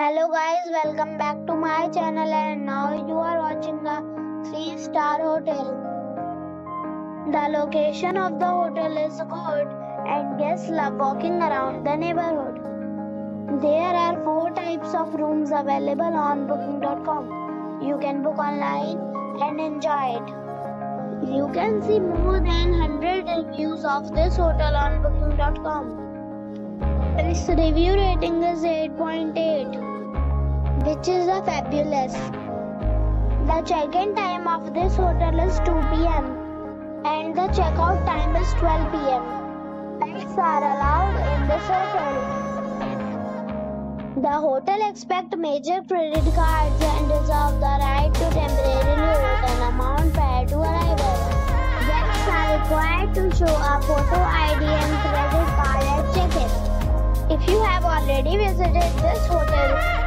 Hello guys, welcome back to my channel and now you are watching the 3-star hotel. The location of the hotel is good and guests love walking around the neighborhood. There are 4 types of rooms available on Booking.com. You can book online and enjoy it. You can see more than 100 reviews of this hotel on Booking.com. Its review rating is 8.8. which is a fabulous. The check-in time of this hotel is 2 p.m. and the check-out time is 12 p.m. Pets are allowed in this hotel. The hotel accepts major credit cards and reserves the right to temporarily hold an amount prior to arrival. Guests are required to show a photo ID and credit card at check-in. If you have already visited this hotel,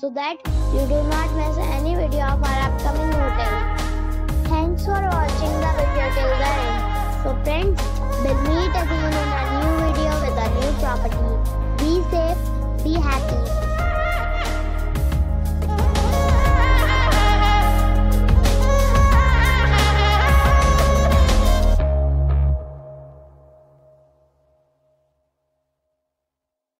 so that you do not miss any video of our upcoming hotel. Thanks for watching the video till the end. So friends, we'll meet again in a new video with a new property. Be safe.